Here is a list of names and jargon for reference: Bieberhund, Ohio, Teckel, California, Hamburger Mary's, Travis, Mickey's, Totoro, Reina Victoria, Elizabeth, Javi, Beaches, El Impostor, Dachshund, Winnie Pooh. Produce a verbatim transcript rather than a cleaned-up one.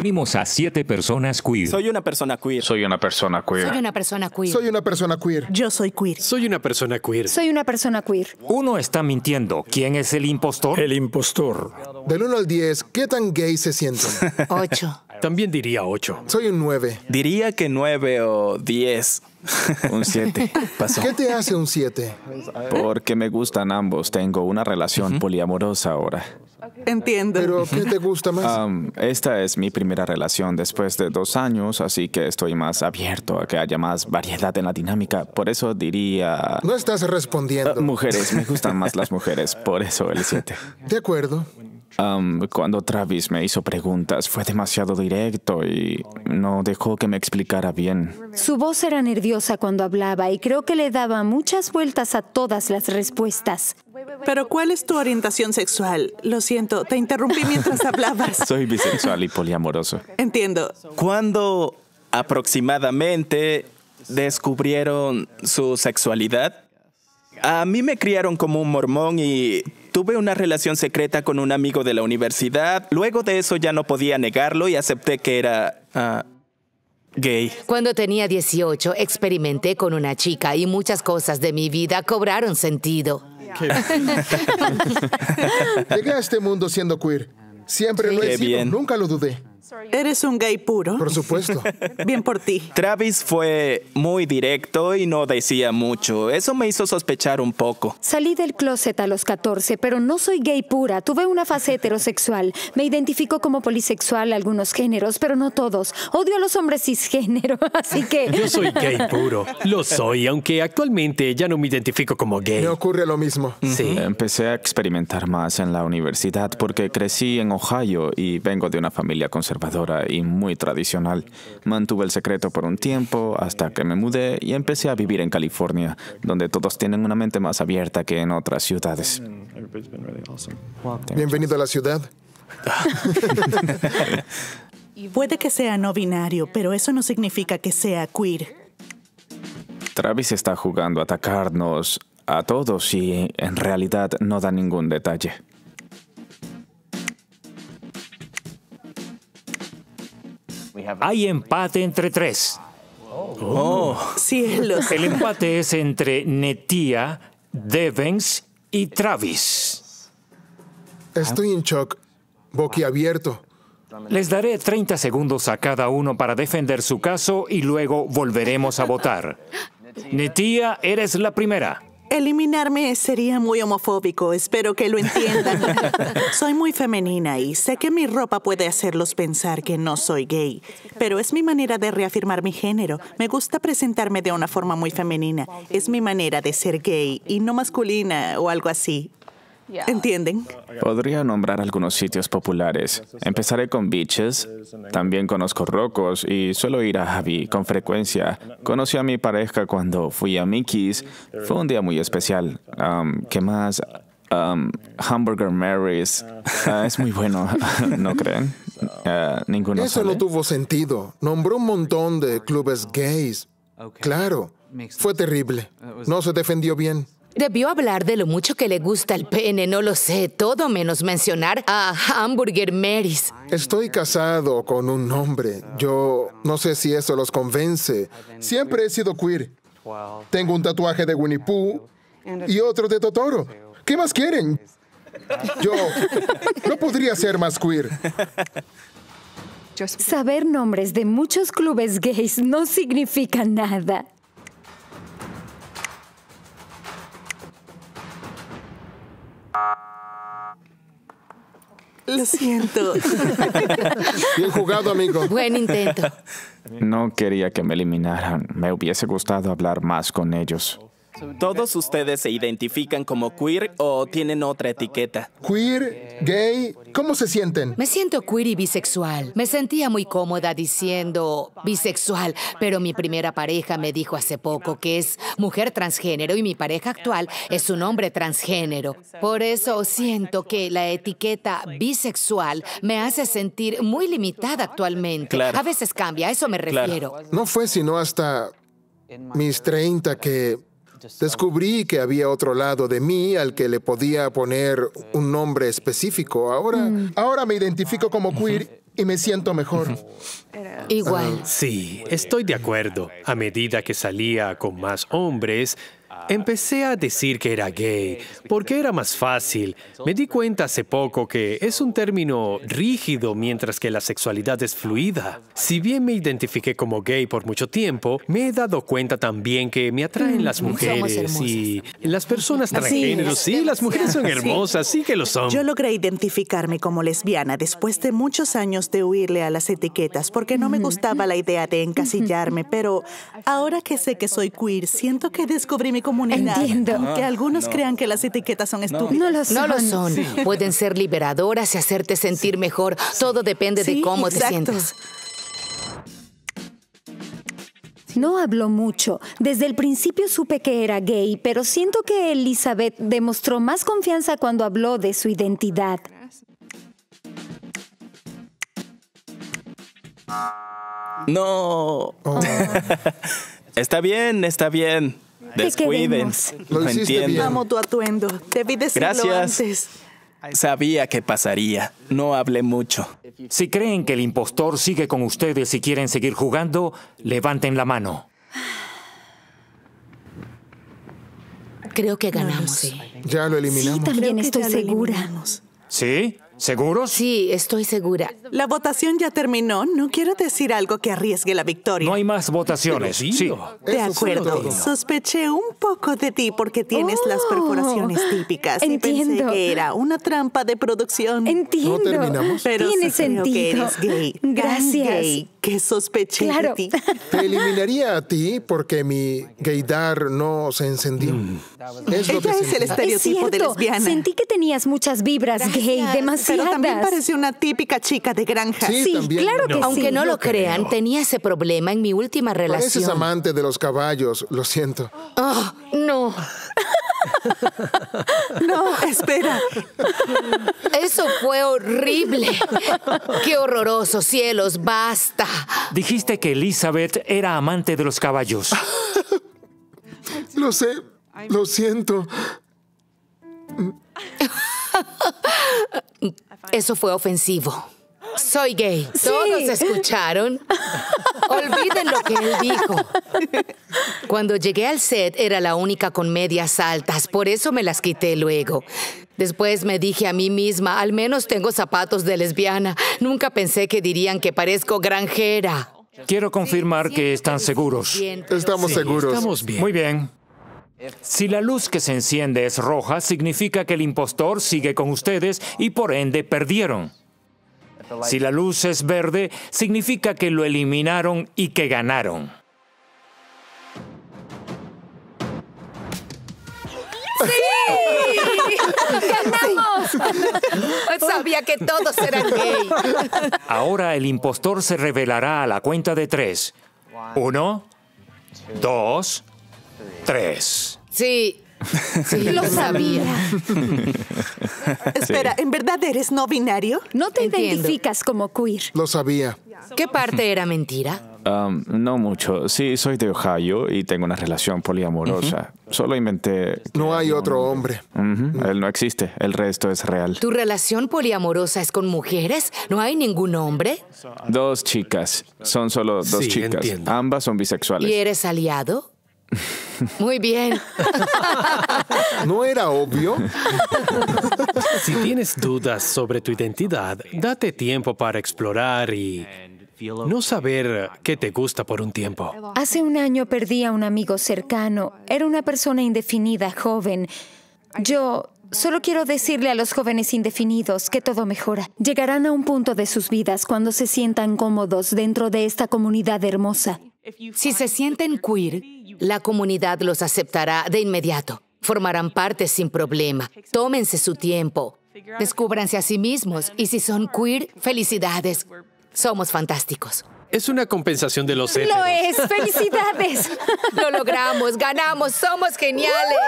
Vimos a siete personas queer. Soy una persona queer. Soy una persona queer. Soy una persona queer. Soy una persona queer. Yo soy queer. Soy una persona queer. Soy una persona queer. Uno está mintiendo. ¿Quién es el impostor? El impostor. Del uno al diez, ¿qué tan gay se sienten? ocho. También diría ocho. Soy un nueve. Diría que nueve o diez. Un siete. Pasó. ¿Qué te hace un siete? Porque me gustan ambos. Tengo una relación uh-huh. poliamorosa ahora. Entiendo. ¿Pero qué te gusta más? Um, esta es mi primera relación después de dos años, así que estoy más abierto a que haya más variedad en la dinámica. Por eso diría... No estás respondiendo. Uh, mujeres. Me gustan más las mujeres. Por eso el siete. De acuerdo. Um, cuando Travis me hizo preguntas, fue demasiado directo y no dejó que me explicara bien. Su voz era nerviosa cuando hablaba y creo que le daba muchas vueltas a todas las respuestas. Pero, ¿cuál es tu orientación sexual? Lo siento, te interrumpí mientras hablabas. Soy bisexual y poliamoroso. Entiendo. ¿Cuándo aproximadamente descubrieron su sexualidad? A mí me criaron como un mormón y... tuve una relación secreta con un amigo de la universidad. Luego de eso ya no podía negarlo y acepté que era uh, gay. Cuando tenía dieciocho, experimenté con una chica y muchas cosas de mi vida cobraron sentido. Llegué a este mundo siendo queer. Siempre lo he sido, nunca lo dudé. ¿Eres un gay puro? Por supuesto. Bien por ti. Travis fue muy directo y no decía mucho. Eso me hizo sospechar un poco. Salí del closet a los catorce, pero no soy gay pura. Tuve una fase heterosexual. Me identifico como polisexual algunos géneros, pero no todos. Odio a los hombres cisgénero, así que... Yo soy gay puro. Lo soy, aunque actualmente ya no me identifico como gay. Me ocurre lo mismo. Sí. Empecé a experimentar más en la universidad porque crecí en Ohio y vengo de una familia conservadora. conservadora y muy tradicional. Mantuve el secreto por un tiempo hasta que me mudé y empecé a vivir en California, donde todos tienen una mente más abierta que en otras ciudades. Bienvenido a la ciudad. Puede que sea no binario, pero eso no significa que sea queer. Travis está jugando a atacarnos a todos y en realidad no da ningún detalle. Hay empate entre tres. Oh. Cielos. El empate es entre Netia, Devens y Travis. Estoy en shock, boquiabierto. Les daré treinta segundos a cada uno para defender su caso y luego volveremos a votar. Netia, eres la primera. Eliminarme sería muy homofóbico. Espero que lo entiendan. Soy muy femenina y sé que mi ropa puede hacerlos pensar que no soy gay. Pero es mi manera de reafirmar mi género. Me gusta presentarme de una forma muy femenina. Es mi manera de ser gay y no masculina o algo así. ¿Entienden? Podría nombrar algunos sitios populares. Empezaré con Beaches. También conozco Rocos y suelo ir a Javi con frecuencia. Conocí a mi pareja cuando fui a Mickey's. Fue un día muy especial. Um, ¿Qué más? Um, Hamburger Mary's. Uh, es muy bueno, ¿no creen? Uh, ninguno Eso sabe. No tuvo sentido. Nombró un montón de clubes gays. Claro, fue terrible. No se defendió bien. Debió hablar de lo mucho que le gusta el pene, no lo sé, todo menos mencionar a Hamburger Mary's. Estoy casado con un hombre. Yo no sé si eso los convence. Siempre he sido queer. Tengo un tatuaje de Winnie Pooh y otro de Totoro. ¿Qué más quieren? Yo no podría ser más queer. Saber nombres de muchos clubes gays no significa nada. Lo siento. Bien jugado, amigo. Buen intento. No quería que me eliminaran. Me hubiese gustado hablar más con ellos. ¿Todos ustedes se identifican como queer o tienen otra etiqueta? Queer, gay, ¿cómo se sienten? Me siento queer y bisexual. Me sentía muy cómoda diciendo bisexual, pero mi primera pareja me dijo hace poco que es mujer transgénero y mi pareja actual es un hombre transgénero. Por eso siento que la etiqueta bisexual me hace sentir muy limitada actualmente. Claro. A veces cambia, a eso me refiero. Claro. No fue sino hasta mis treinta que... descubrí que había otro lado de mí al que le podía poner un nombre específico. Ahora, mm. ahora me identifico como queer y me siento mejor. Igual. Sí, estoy de acuerdo. A medida que salía con más hombres, empecé a decir que era gay, porque era más fácil. Me di cuenta hace poco que es un término rígido, mientras que la sexualidad es fluida. Si bien me identifiqué como gay por mucho tiempo, me he dado cuenta también que me atraen las mujeres y las personas transgénero. Sí, las mujeres son hermosas, sí que lo son. Yo logré identificarme como lesbiana después de muchos años de huirle a las etiquetas, porque no me gustaba la idea de encasillarme, pero ahora que sé que soy queer, siento que descubrí mi comunidad. Entiendo. Aunque algunos no. crean que las etiquetas son estúpidas. No lo son. No lo son. Sí. Pueden ser liberadoras y hacerte sentir sí. mejor. Sí. Todo depende sí, de cómo exacto. te sientas. No habló mucho. Desde el principio supe que era gay, pero siento que Elizabeth demostró más confianza cuando habló de su identidad. No. Oh. Está bien, está bien. Descuiden. Lo no entiendo. Amo tu atuendo. Debí decirlo Gracias. antes. Sabía que pasaría. No hablé mucho. Si creen que el impostor sigue con ustedes y quieren seguir jugando, levanten la mano. Creo que ganamos. No lo sé. Ya lo eliminamos. Sí, también Creo estoy segura. ¿Sí? ¿Seguros? Sí, estoy segura. La votación ya terminó. No quiero decir algo que arriesgue la victoria. No hay más votaciones. Sí. sí. De acuerdo. Sospeché un poco de ti porque tienes oh, las perforaciones típicas. Entiendo. Y pensé que era una trampa de producción. Entiendo. No terminamos. Pero tiene sentido. Que eres gay. Gracias. Gay, que sospeché claro. de ti. Te eliminaría a ti porque mi gaydar no se encendió. Mm. Es Ella es el estereotipo es de lesbiana. Sentí que tenías muchas vibras Gracias. gay, demasiado. Pero también parece una típica chica de granja. Sí, sí claro que no. sí. Aunque no lo crean, no. tenía ese problema en mi última relación. Pareces amante de los caballos, lo siento. Oh, no. No, espera. Eso fue horrible. Qué horroroso, cielos, basta. Dijiste que Elizabeth era amante de los caballos. Lo sé, lo siento. Eso fue ofensivo. Soy gay. Sí. ¿Todos escucharon? Olviden lo que él dijo. Cuando llegué al set, era la única con medias altas. Por eso me las quité luego. Después me dije a mí misma, al menos tengo zapatos de lesbiana. Nunca pensé que dirían que parezco granjera. Quiero confirmar que están seguros. Estamos seguros. Estamos bien. Muy bien. Si la luz que se enciende es roja, significa que el impostor sigue con ustedes y por ende perdieron. Si la luz es verde, significa que lo eliminaron y que ganaron. ¡Sí! ¡Ganamos! Sabía que todos eran gay. Ahora el impostor se revelará a la cuenta de tres. Uno, dos... Tres. Sí, sí, lo sabía. Espera, ¿en verdad eres no binario? No te Entiendo. identificas como queer. Lo sabía. ¿Qué parte era mentira? Um, no mucho. Sí, soy de Ohio y tengo una relación poliamorosa. Uh-huh. Solo inventé... No hay otro hombre. Uh-huh. Él no existe. El resto es real. ¿Tu relación poliamorosa es con mujeres? ¿No hay ningún hombre? Dos chicas. Son solo dos sí, chicas. Entiendo. Ambas son bisexuales. ¿Y eres aliado? Muy bien. ¿No era obvio? Si tienes dudas sobre tu identidad, date tiempo para explorar y no saber qué te gusta por un tiempo. Hace un año perdí a un amigo cercano. Era una persona indefinida, joven. Yo solo quiero decirle a los jóvenes indefinidos que todo mejora. Llegarán a un punto de sus vidas cuando se sientan cómodos dentro de esta comunidad hermosa. Si se sienten queer, la comunidad los aceptará de inmediato. Formarán parte sin problema. Tómense su tiempo. Descúbranse a sí mismos. Y si son queer, felicidades. Somos fantásticos. Es una compensación de los héteros. ¡Lo es! ¡Felicidades! Lo logramos, ganamos, somos geniales.